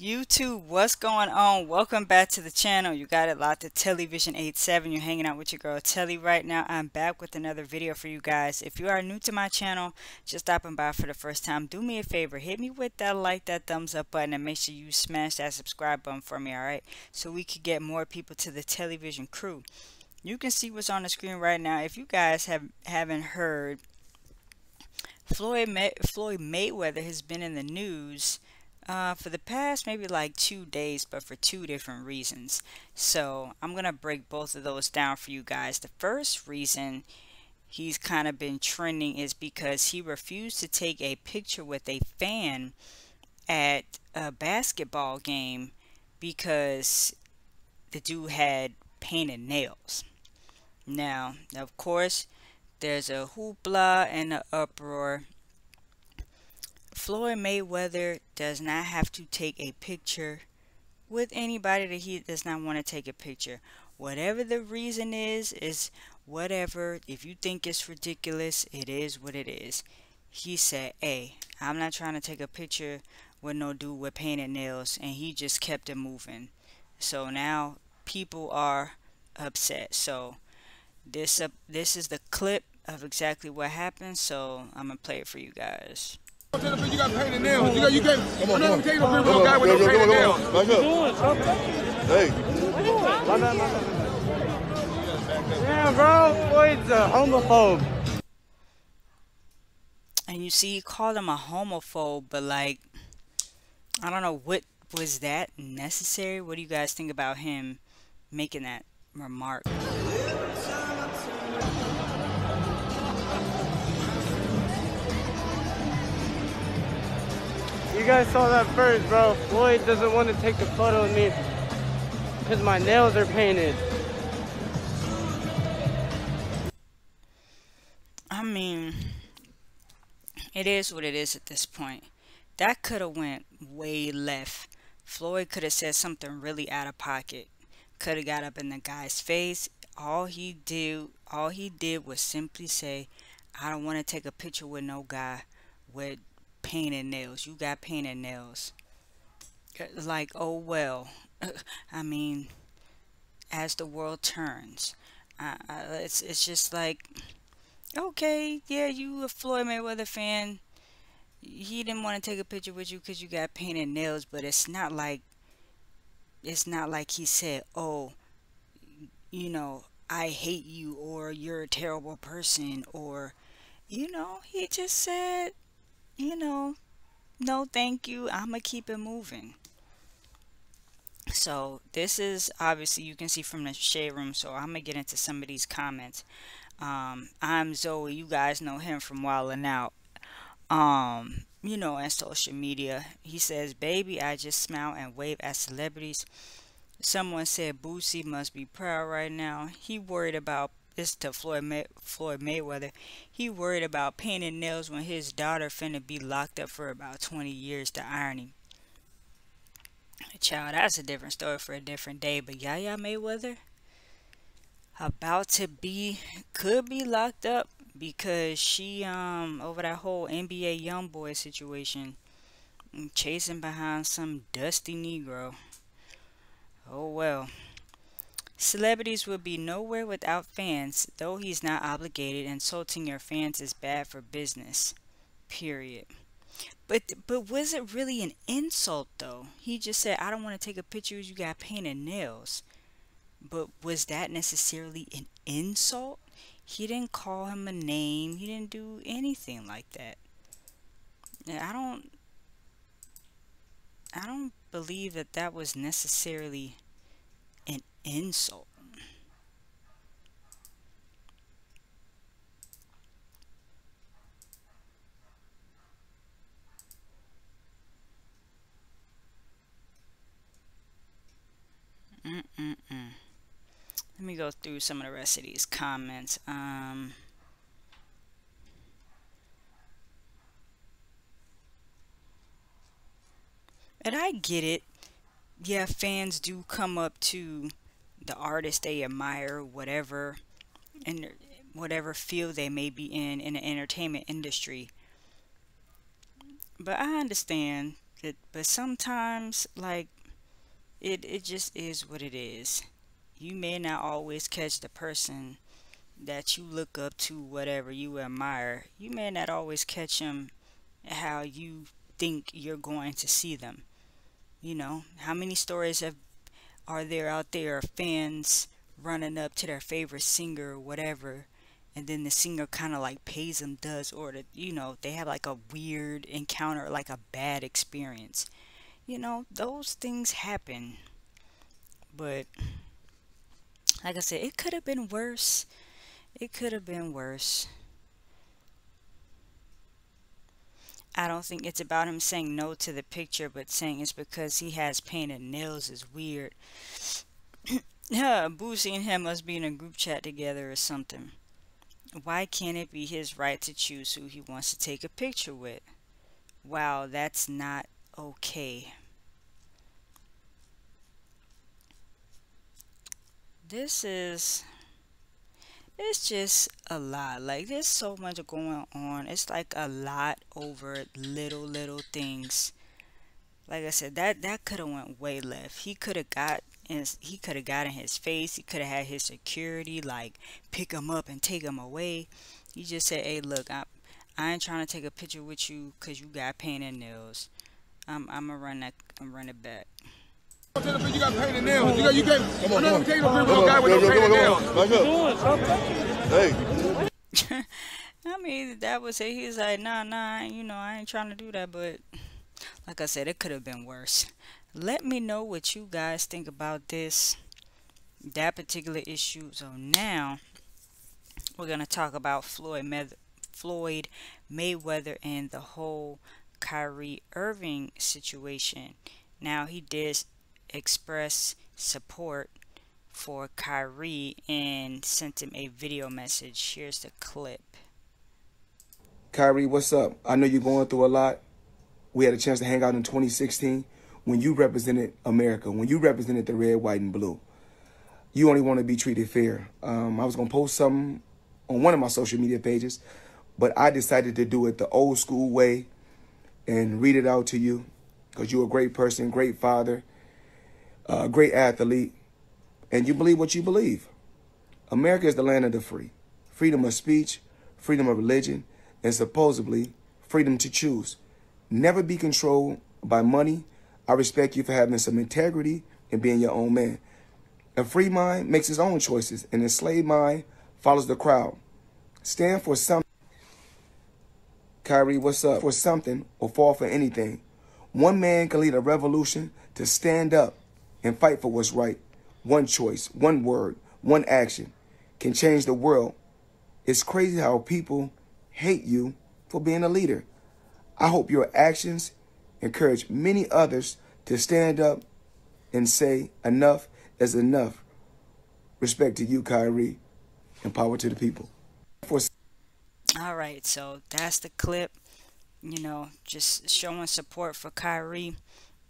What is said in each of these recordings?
YouTube, what's going on? Welcome back to the channel. You got it locked to TelliVision87. You're hanging out with your girl Telly right now. I'm back with another video for you guys. If you are new to my channel, just stopping by for the first time, do me a favor, hit me with that like, that thumbs up button, and make sure you smash that subscribe button for me, alright? So we could get more people to the TelliVision crew. You can see what's on the screen right now. If you guys haven't heard, Floyd Mayweather has been in the news for the past maybe like 2 days, but for two different reasons. So I'm gonna break both of those down for you guys. The first reason he's kind of been trending is because he refused to take a picture with a fan at a basketball game because the dude had painted nails. Now, of course, there's a hoopla and an uproar. Floyd Mayweather does not have to take a picture with anybody that he does not want to take a picture. Whatever the reason is whatever. If you think it's ridiculous, it is what it is. He said, hey, I'm not trying to take a picture with no dude with painted nails, and he just kept it moving. So now people are upset. So this is the clip of exactly what happened, so I'm gonna play it for you guys. You got painted nails. You can't. I'm not taking a real guy with no painted nails. Hey. Damn, bro, Floyd's a homophobe. And you see, he called him a homophobe, but like, I don't know, what was that necessary? What do you guys think about him making that remark? You guys saw that first, bro. Floyd doesn't want to take a photo of me because my nails are painted. I mean, it is what it is at this point. That could have went way left. Floyd could have said something really out of pocket. Could have got up in the guy's face. All he did was simply say, I don't want to take a picture with no guy with painted nails. You got painted nails. Like, oh well. I mean, as the world turns, it's just like, okay, yeah, you a Floyd Mayweather fan, he didn't want to take a picture with you because you got painted nails, but it's not like he said, oh, you know, I hate you, or you're a terrible person, or, you know, he just said, you know, no thank you, I'ma keep it moving. So this is obviously, you can see from the Shade Room, so I'm gonna get into some of these comments. I'm Zoe, you guys know him from Wildin Out, you know, and social media. He says, baby, I just smile and wave at celebrities. Someone said Boosie must be proud right now. He worried about This to Floyd Mayweather. He worried about painted nails when his daughter finna be locked up for about 20 years to irony. Child, that's a different story for a different day. But Yaya Mayweather, about to be, could be locked up because she, over that whole NBA Young Boy situation, chasing behind some dusty Negro. Oh well. Celebrities would be nowhere without fans, though he's not obligated. Insulting your fans is bad for business, period. But was it really an insult, though? He just said, I don't want to take a picture, you got painted nails. But was that necessarily an insult? He didn't call him a name. He didn't do anything like that. I don't believe that that was necessarily an insult. Let me go through some of the rest of these comments. And I get it. Yeah, fans do come up to the artist they admire, whatever, and whatever field they may be in the entertainment industry. But I understand But sometimes, like, it just is what it is. You may not always catch the person that you look up to, whatever you admire. You may not always catch them how you think you're going to see them. You know, how many stories are there out there of fans running up to their favorite singer or whatever, and then the singer kind of like pays them does, or the, you know, they have like a weird encounter, like a bad experience. You know, those things happen. But like I said, it could have been worse. It could have been worse. I don't think it's about him saying no to the picture, but saying it's because he has painted nails is weird. Boosie and him must be in a group chat together or something. Why can't it be his right to choose who he wants to take a picture with? Wow, that's not okay. This is... it's just a lot. Like, there's so much going on. It's like a lot over little things. Like I said, that could have went way left. He could have got in, he could have got in his face. He could have had his security like pick him up and take him away. He just said, "Hey, look, I ain't trying to take a picture with you because you got painted nails. I'm gonna run that. I'm run it back." You got painted nails. You can't. I'm not taking a picture with a guy with no painted nails. Hey. I mean, that was it. He was like, nah. You know, I ain't trying to do that. But like I said, it could have been worse. Let me know what you guys think about this, that particular issue. So now we're gonna talk about Floyd Mayweather and the whole Kyrie Irving situation. Now, he did express support for Kyrie and sent him a video message. Here's the clip. Kyrie, what's up? I know you're going through a lot. We had a chance to hang out in 2016 when you represented America, when you represented the red, white, and blue. You only want to be treated fair. I was going to post something on one of my social media pages, but I decided to do it the old school way and read it out to you because you're a great person, great father, great athlete, and you believe what you believe. America is the land of the free. Freedom of speech, freedom of religion, and supposedly freedom to choose. Never be controlled by money. I respect you for having some integrity and being your own man. A free mind makes his own choices. An enslaved mind follows the crowd. Stand for something. Kyrie, what's up? For something or fall for anything. One man can lead a revolution to stand up and fight for what's right. One choice, one word, one action can change the world. It's crazy how people hate you for being a leader. I hope your actions encourage many others to stand up and say enough is enough. Respect to you, Kyrie, and power to the people. All right, so that's the clip, you know, just showing support for Kyrie.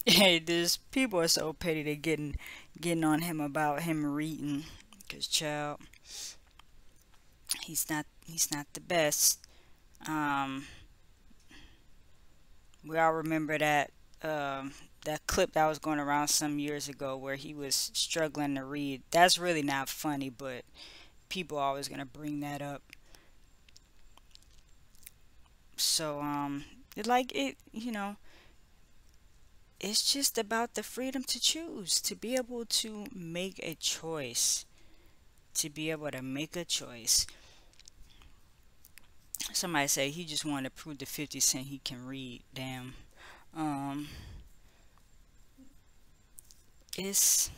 Hey, these people are so petty. They're getting on him about him reading, because child, he's not the best. We all remember that that clip that was going around some years ago where he was struggling to read. That's really not funny, but people are always going to bring that up. So you know, it's just about the freedom to choose, to be able to make a choice, Somebody say he just wanted to prove to 50 Cent he can read. Damn. It's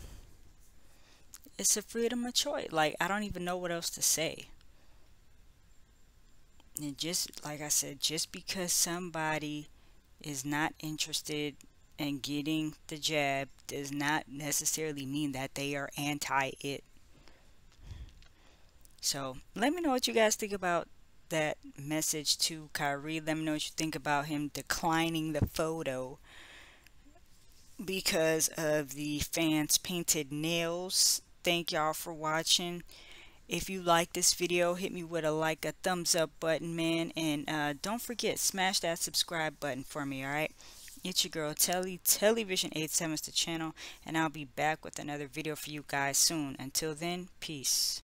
a freedom of choice. Like, I don't even know what else to say. And just like I said, just because somebody is not interested in getting the jab does not necessarily mean that they are anti it. So let me know what you guys think about that message to Kyrie. Let me know what you think about him declining the photo because of the fans' painted nails. Thank y'all for watching. If you like this video, hit me with a like, a thumbs up button, man, and don't forget, smash that subscribe button for me. All right, It's your girl Telly, TelliVision87 is the channel, and I'll be back with another video for you guys soon. Until then, peace.